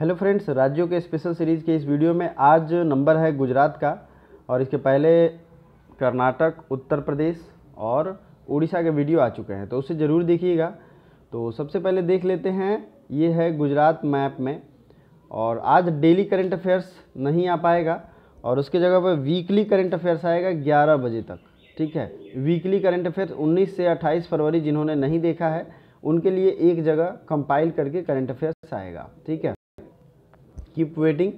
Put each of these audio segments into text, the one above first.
Hello friends, राज्यों के special series के इस वीडियो में आज नंबर है गुजरात का और इसके पहले कर्नाटक, उत्तर प्रदेश और उड़ीसा के वीडियो आ चुके हैं, तो उसे ज़रूर देखिएगा। तो सबसे पहले देख लेते हैं, ये है गुजरात मैप में। और आज डेली करंट अफेयर्स नहीं आ पाएगा और उसके जगह पर वीकली करंट अफेयर्स आएगा 11 बजे तक, ठीक है। वीकली करंट अफेयर्स 19 से 28 फरवरी जिन्होंने नहीं देखा है उनके लिए एक जगह कंपाइल करके करंट अफेयर्स आएगा, ठीक है। कीप वेटिंग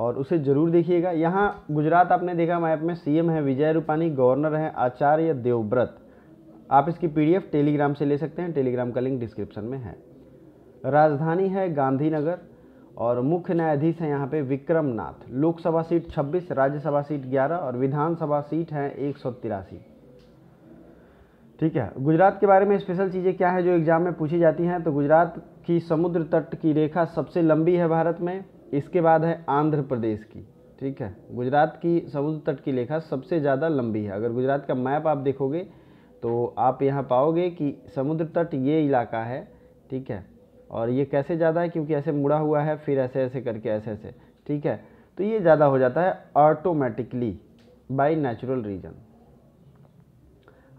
और उसे ज़रूर देखिएगा। यहाँ गुजरात आपने देखा मैप में, सीएम है विजय रूपाणी, गवर्नर हैं आचार्य देवव्रत। आप इसकी पीडीएफ टेलीग्राम से ले सकते हैं, टेलीग्राम का लिंक डिस्क्रिप्शन में है। राजधानी है गांधीनगर और मुख्य न्यायाधीश हैं यहाँ पे विक्रम नाथ। लोकसभा सीट 26, राज्यसभा सीट 11 और विधानसभा सीट हैं 183, ठीक है। गुजरात के बारे में स्पेशल चीज़ें क्या है जो एग्जाम में पूछी जाती हैं, तो गुजरात की समुद्र तट की रेखा सबसे लंबी है भारत में, इसके बाद है आंध्र प्रदेश की, ठीक है। गुजरात की समुद्र तट की रेखा सबसे ज़्यादा लंबी है। अगर गुजरात का मैप आप देखोगे तो आप यहाँ पाओगे कि समुद्र तट ये इलाका है, ठीक है। और ये कैसे ज़्यादा है, क्योंकि ऐसे मुड़ा हुआ है, फिर ऐसे ऐसे करके ऐसे ऐसे, ठीक है। तो ये ज़्यादा हो जाता है ऑटोमेटिकली बाय नेचुरल रीजन।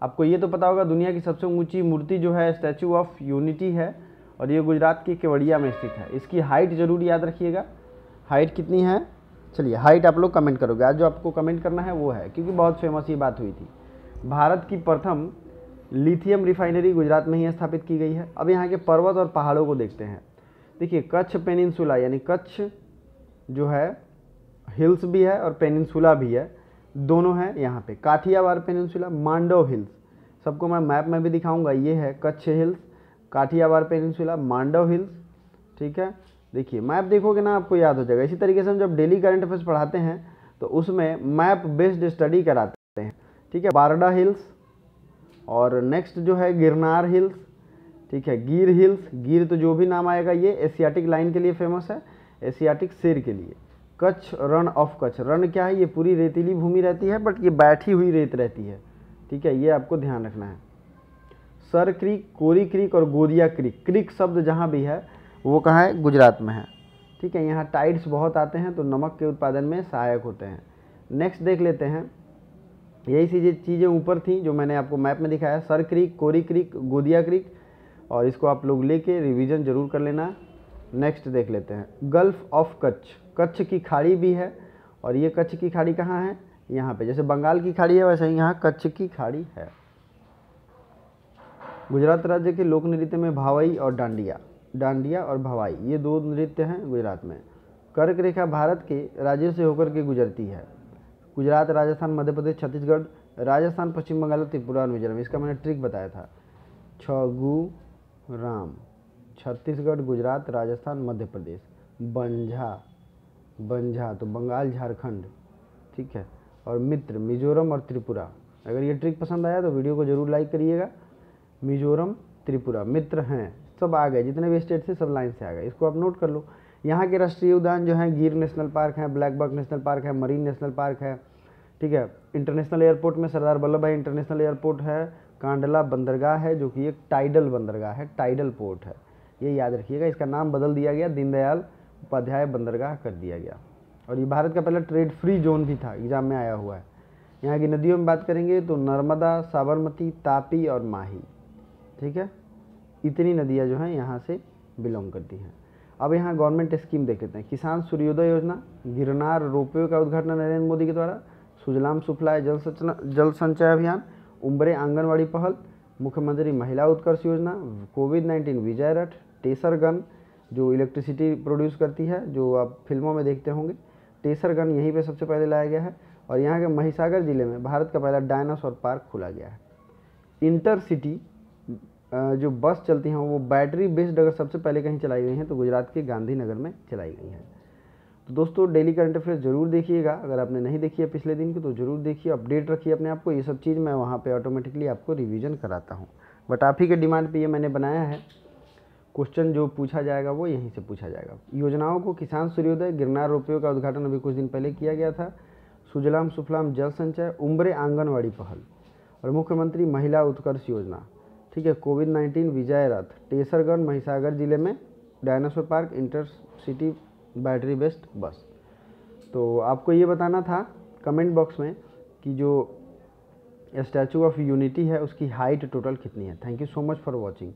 आपको ये तो पता होगा दुनिया की सबसे ऊंची मूर्ति जो है स्टैचू ऑफ यूनिटी है और ये गुजरात के केवड़िया में स्थित है। इसकी हाइट ज़रूर याद रखिएगा, हाइट कितनी है। चलिए हाइट आप लोग कमेंट करोगे, आज जो आपको कमेंट करना है वो है, क्योंकि बहुत फेमस ये बात हुई थी। भारत की प्रथम लिथियम रिफाइनरी गुजरात में ही स्थापित की गई है। अब यहाँ के पर्वत और पहाड़ों को देखते हैं। देखिए कच्छ पेनिनसुला, यानी कच्छ जो है हिल्स भी है और पेनिनसुला भी है, दोनों हैं यहाँ पे। काठियावार पेनिनसुला, मांडव हिल्स, सबको मैं मैप में भी दिखाऊंगा। ये है Kutch hills, Kathiawar peninsula, Mandav hills, ठीक है। देखिए मैप देखोगे ना आपको याद हो जाएगा। इसी तरीके से हम जब डेली करंट अफेयर्स पढ़ाते हैं तो उसमें मैप बेस्ड स्टडी कराते हैं, ठीक है। बारडा हिल्स और नेक्स्ट जो है गिरनार हिल्स, ठीक है। गिर हिल्स, गिर तो जो भी नाम आएगा, ये एशियाटिक लाइन के लिए फेमस है, एशियाटिक शेर के लिए। कच्छ, रण ऑफ कच्छ। रण क्या है, ये पूरी रेतीली भूमि रहती है, बट ये बैठी हुई रेत रहती है, ठीक है, ये आपको ध्यान रखना है। सर क्रीक, कोरी क्रीक और गोडिया क्रीक। क्रीक शब्द जहाँ भी है वो कहाँ है, गुजरात में है, ठीक है। यहाँ टाइड्स बहुत आते हैं तो नमक के उत्पादन में सहायक होते हैं। नेक्स्ट देख लेते हैं, यही चीज़ें ऊपर थी जो मैंने आपको मैप में दिखाया, Sir Creek, Kori Creek, Godia Creek, और इसको आप लोग लेके रिवीजन जरूर कर लेना। नेक्स्ट देख लेते हैं गल्फ़ ऑफ कच्छ। कच्छ की खाड़ी भी है और ये कच्छ की खाड़ी कहाँ है, यहाँ पे। जैसे बंगाल की खाड़ी है वैसे ही यहाँ कच्छ की खाड़ी है। गुजरात राज्य के लोक नृत्य में भावई और डांडिया, डांडिया और भावई, ये दो नृत्य हैं गुजरात में। कर्क रेखा भारत के राज्यों से होकर के गुजरती है, गुजरात, राजस्थान, मध्य प्रदेश, छत्तीसगढ़, राजस्थान, पश्चिम बंगाल, त्रिपुरा और मिजोरम। इसका मैंने ट्रिक बताया था, छगु राम, छत्तीसगढ़, गुजरात, राजस्थान, मध्य प्रदेश, बंझा, बंझा तो बंगाल, झारखंड, ठीक है, और मित्र, मिजोरम और त्रिपुरा। अगर ये ट्रिक पसंद आया तो वीडियो को ज़रूर लाइक करिएगा। मिजोरम, त्रिपुरा, मित्र हैं, सब आ गए, जितने भी स्टेट से सब लाइन से आ गए, इसको आप नोट कर लो। यहाँ के राष्ट्रीय उद्यान जो हैं गीर नेशनल पार्क है, ब्लैकबक नेशनल पार्क है, मरीन नेशनल पार्क है, ठीक है। इंटरनेशनल एयरपोर्ट में सरदार वल्लभ भाई इंटरनेशनल एयरपोर्ट है, कांडला बंदरगाह है जो कि एक टाइडल बंदरगाह है, टाइडल पोर्ट है, ये याद रखिएगा। इसका नाम बदल दिया गया, दीनदयाल उपाध्याय बंदरगाह कर दिया गया। और ये भारत का पहला ट्रेड फ्री जोन भी था, एग्जाम में आया हुआ है। यहाँ की नदियों में बात करेंगे तो नर्मदा, साबरमती, तापी और माही, ठीक है, इतनी नदियाँ जो हैं यहाँ से बिलोंग करती हैं। अब यहाँ गवर्नमेंट स्कीम देख लेते हैं। किसान सूर्योदय योजना, गिरनार रोप वे का उद्घाटन नरेंद्र मोदी के द्वारा, सुजलाम सुफलाई, जल संचय अभियान, उमरे आंगनवाड़ी पहल, मुख्यमंत्री महिला उत्कर्ष योजना, कोविड-19 विजय रथ, टेसरगन जो इलेक्ट्रिसिटी प्रोड्यूस करती है, जो आप फिल्मों में देखते होंगे, टेसरगन यहीं पे सबसे पहले लाया गया है। और यहाँ के महिसागर ज़िले में भारत का पहला डायनासोर पार्क खोला गया है। इंटरसिटी जो बस चलती हैं वो बैटरी बेस्ड अगर सबसे पहले कहीं चलाई गई हैं तो गुजरात के गांधीनगर में चलाई गई हैं। तो दोस्तों डेली करंट अफेयर्स ज़रूर देखिएगा, अगर आपने नहीं देखी है पिछले दिन को तो ज़रूर देखिए, अपडेट रखिए अपने आप को। ये सब चीज़ मैं वहाँ पे ऑटोमेटिकली आपको रिवीजन कराता हूँ, बट आप ही के डिमांड पे ये मैंने बनाया है। क्वेश्चन जो पूछा जाएगा वो यहीं से पूछा जाएगा। योजनाओं को किसान सूर्योदय, गिरनार रोप वे का उद्घाटन अभी कुछ दिन पहले किया गया था, सुजलाम सुफलाम जल संचय, उमरे आंगनवाड़ी पहल और मुख्यमंत्री महिला उत्कर्ष योजना, ठीक है, कोविड-19 विजय रथ, टेसरगढ़, महिसागर ज़िले में dinosaur park intercity battery based bus. तो आपको ये बताना था कमेंट बॉक्स में कि जो स्टैचू ऑफ यूनिटी है उसकी हाइट टोटल कितनी है। Thank you so much for watching.